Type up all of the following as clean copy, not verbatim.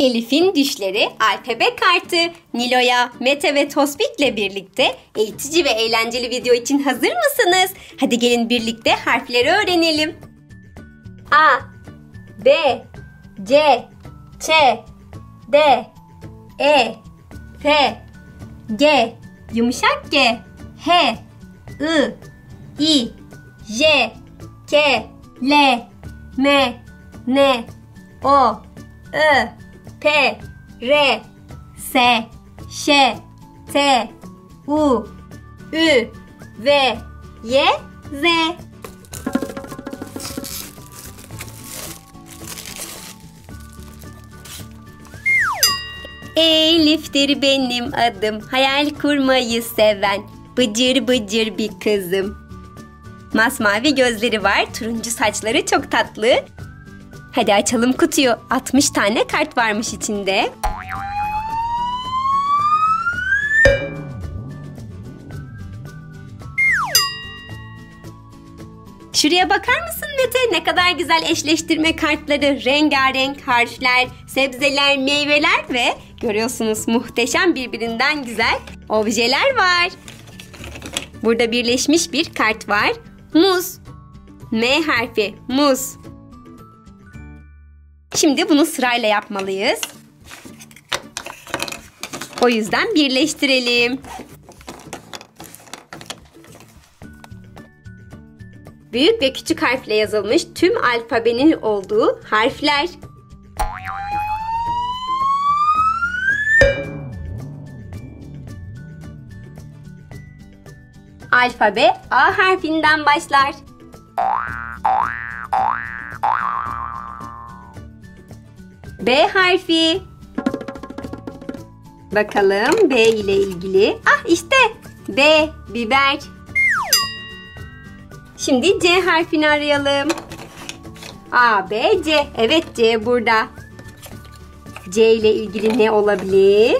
Elif'in Düşleri Alfabe Kartı. Niloya, Mete ve Tosbit'le birlikte eğitici ve eğlenceli video için hazır mısınız? Hadi gelin birlikte harfleri öğrenelim. A, B, C, Ç, D, E, F, G, yumuşak G, H, I, İ, J, K, L, M, N, O, Ö, P, R, S, Ş, T, U, Ü, V, Y, Z. Elif'tir benim adım, hayal kurmayı seven, bıcır bıcır bir kızım. Masmavi gözleri var, turuncu saçları çok tatlı. Hadi açalım kutuyu. 60 tane kart varmış içinde. Şuraya bakar mısın Mete? Ne kadar güzel eşleştirme kartları, rengarenk harfler, sebzeler, meyveler ve görüyorsunuz muhteşem birbirinden güzel objeler var. Burada birleşmiş bir kart var. Muz. M harfi. Muz. Şimdi bunu sırayla yapmalıyız. O yüzden birleştirelim. Büyük ve küçük harfle yazılmış tüm alfabenin olduğu harfler. Alfabe A harfinden başlar. B harfi. Bakalım B ile ilgili. Ah işte B, biber. Şimdi C harfini arayalım. A, B, C. Evet C burada. C ile ilgili ne olabilir?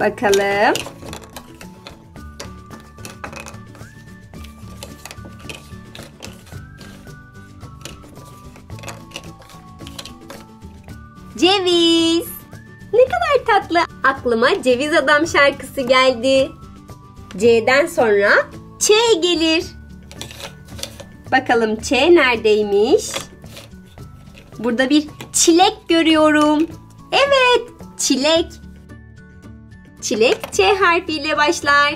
Bakalım. Ceviz. Ne kadar tatlı. Aklıma Ceviz Adam şarkısı geldi. C'den sonra Ç gelir. Bakalım Ç neredeymiş? Burada bir çilek görüyorum. Evet, çilek. Çilek Ç harfiyle başlar.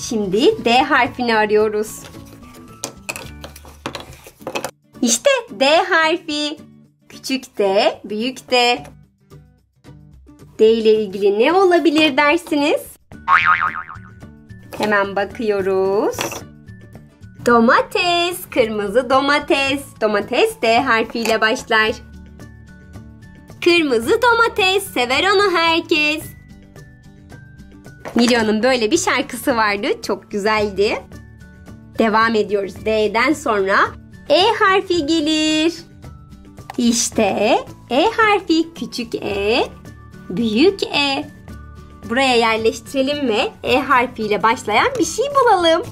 Şimdi D harfini arıyoruz. İşte D harfi. Küçük D, büyük D. D ile ilgili ne olabilir dersiniz? Hemen bakıyoruz. Domates, kırmızı domates. Domates D harfiyle başlar. Kırmızı domates, sever onu herkes. Niloya'nın böyle bir şarkısı vardı, çok güzeldi. Devam ediyoruz. D'den sonra E harfi gelir. İşte E harfi, küçük E, büyük E. Buraya yerleştirelim ve E harfiyle başlayan bir şey bulalım.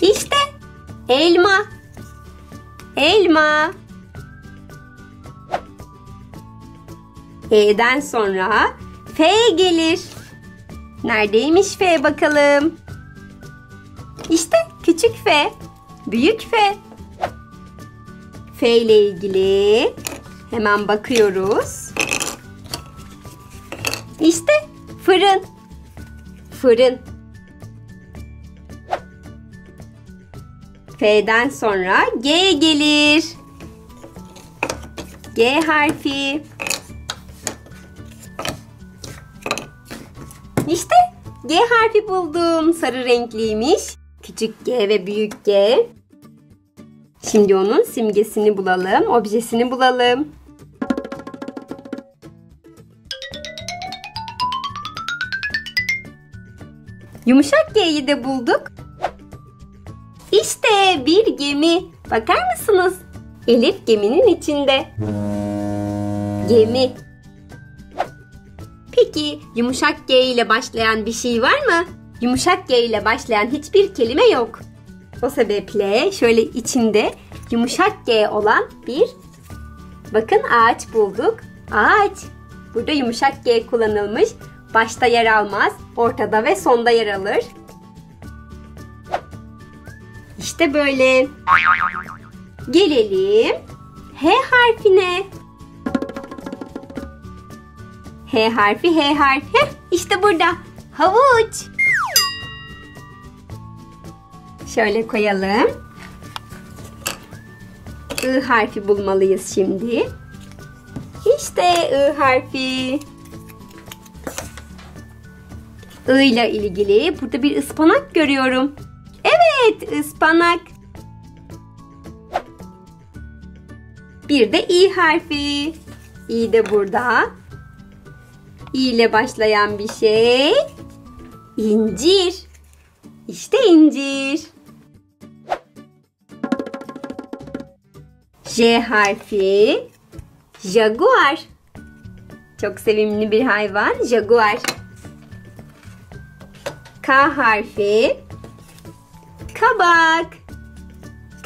İşte elma. Elma. E'den sonra F gelir. Neredeymiş F bakalım? İşte küçük F, büyük F. F ile ilgili hemen bakıyoruz. İşte fırın. Fırın. F'den sonra G gelir. G harfi. İşte G harfi buldum. Sarı renkliymiş. Küçük G ve büyük G. Şimdi onun simgesini bulalım, objesini bulalım. Yumuşak G'yi de bulduk. İşte bir gemi. Bakar mısınız? Elif geminin içinde. Gemi. Peki yumuşak G ile başlayan bir şey var mı? Yumuşak G ile başlayan hiçbir kelime yok. O sebeple şöyle içinde yumuşak G olan bir Bakın ağaç bulduk. Ağaç. Burada yumuşak G kullanılmış. Başta yer almaz, ortada ve sonda yer alır. İşte böyle. Gelelim H harfine. H harfi, H harfi. İşte burada. Havuç. Şöyle koyalım. I harfi bulmalıyız şimdi. İşte I harfi. I ile ilgili burada bir ıspanak görüyorum. Evet, ıspanak. Bir de İ harfi. İ de burada. İ ile başlayan bir şey. İncir. İşte incir. J harfi. Jaguar. Çok sevimli bir hayvan. Jaguar. K harfi. Kabak.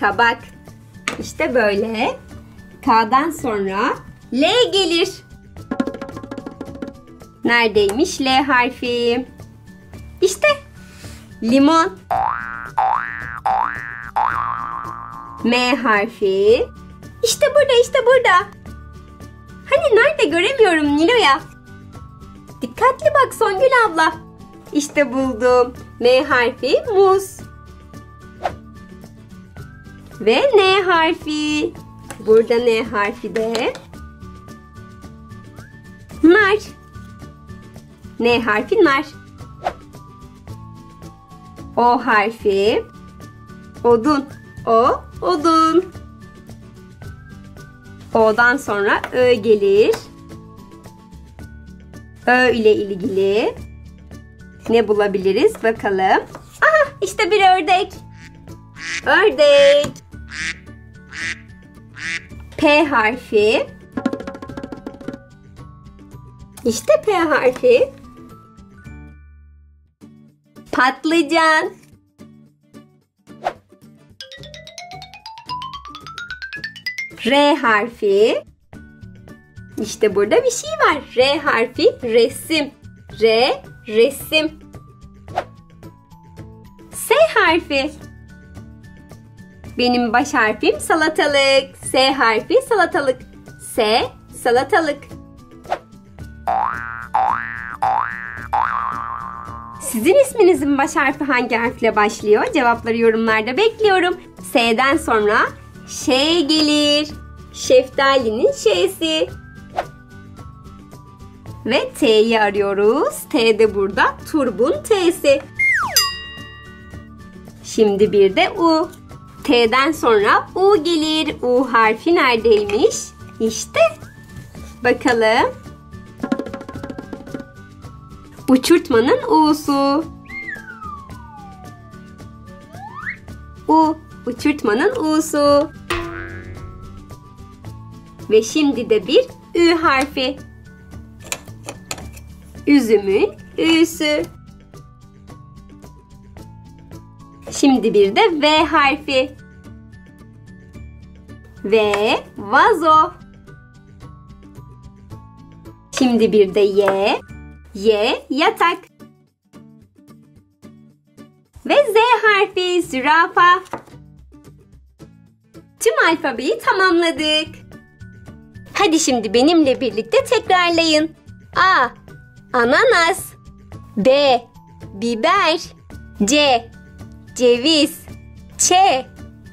Kabak. İşte böyle. K'dan sonra L gelir. Neredeymiş L harfi? İşte. Limon. M harfi. İşte burada, işte burada. Hani nerede göremiyorum Niloya? Dikkatli bak Songül abla. İşte buldum. M harfi muz. Ve N harfi. Burada N harfi de. Nar. N harfi nar. O harfi. Odun. O, odun. O'dan sonra Ö gelir. Ö ile ilgili ne bulabiliriz bakalım. Aha, işte bir ördek. Ördek. P harfi. İşte P harfi. Patlıcan. R harfi. İşte burada bir şey var. R harfi resim. R resim. S harfi. Benim baş harfim salatalık. S harfi salatalık. S salatalık. Sizin isminizin baş harfi hangi harfle başlıyor? Cevapları yorumlarda bekliyorum. S'den sonra Ş gelir. Şeftalinin Ş'si. Ve T'yi arıyoruz. T de burada. Turbun T'si. Şimdi bir de U. T'den sonra U gelir. U harfi neredeymiş? İşte. Bakalım. Uçurtmanın U'su. U. Uçurtmanın U'su. Ve şimdi de bir Ü harfi. Üzümün Ü'sü. Şimdi bir de V harfi. Ve vazo. Şimdi bir de Y. Y yatak. Ve Z harfi. Zürafa. Tüm alfabeyi tamamladık. Hadi şimdi benimle birlikte tekrarlayın. A. Ananas. B. Biber. C. Ceviz. Ç.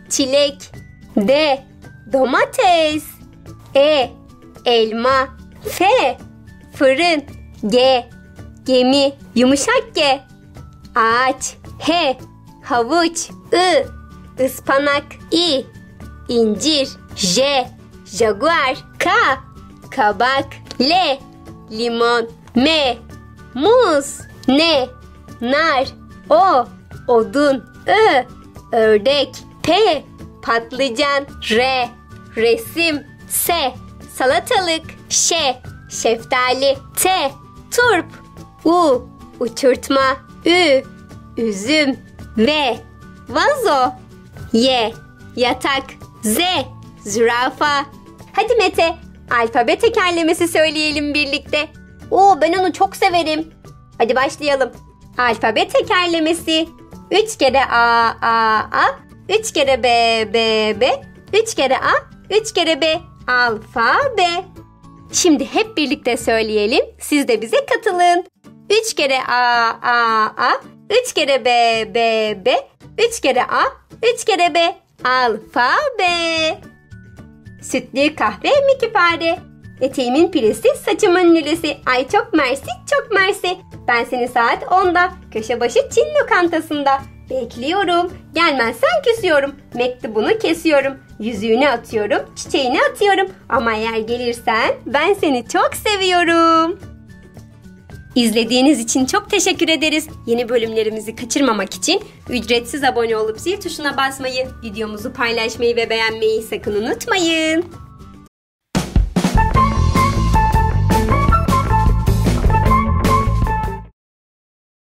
Çilek. D. Domates. E. Elma. F. Fırın. G. Gemi. Yumuşak G. Ağaç. H. Havuç. I. Ispanak. İ. İncir. J. Jaguar. K. Kabak. L. Limon. M. Muz. N. Nar. O. Odun. Ö. Ördek. P. Patlıcan. R. Resim. S. Salatalık. Ş. Şeftali. T. Turp. U. Uçurtma. Ü. Üzüm. V. Vazo. Y. Yatak. Z. Zürafa. Hadi Mete, alfabe tekerlemesi söyleyelim birlikte. Oo, ben onu çok severim. Hadi başlayalım. Alfabe tekerlemesi. 3 kere A, A, A. 3 kere B, B, B. 3 kere A, 3 kere B. Alfabe. Şimdi hep birlikte söyleyelim. Siz de bize katılın. 3 kere A, A, A. 3 kere B, B, B. 3 kere A, 3 kere B. Alfabe. Sütlü kahve Mickey fare. Eteğimin piresi, saçımın lülesi. Ay çok mersi, çok mersi. Ben seni saat 10'da köşebaşı Çin lokantasında bekliyorum. Gelmezsen küsüyorum. Mektubunu kesiyorum. Yüzüğünü atıyorum, çiçeğini atıyorum. Ama eğer gelirsen ben seni çok seviyorum. İzlediğiniz için çok teşekkür ederiz. Yeni bölümlerimizi kaçırmamak için ücretsiz abone olup zil tuşuna basmayı, videomuzu paylaşmayı ve beğenmeyi sakın unutmayın.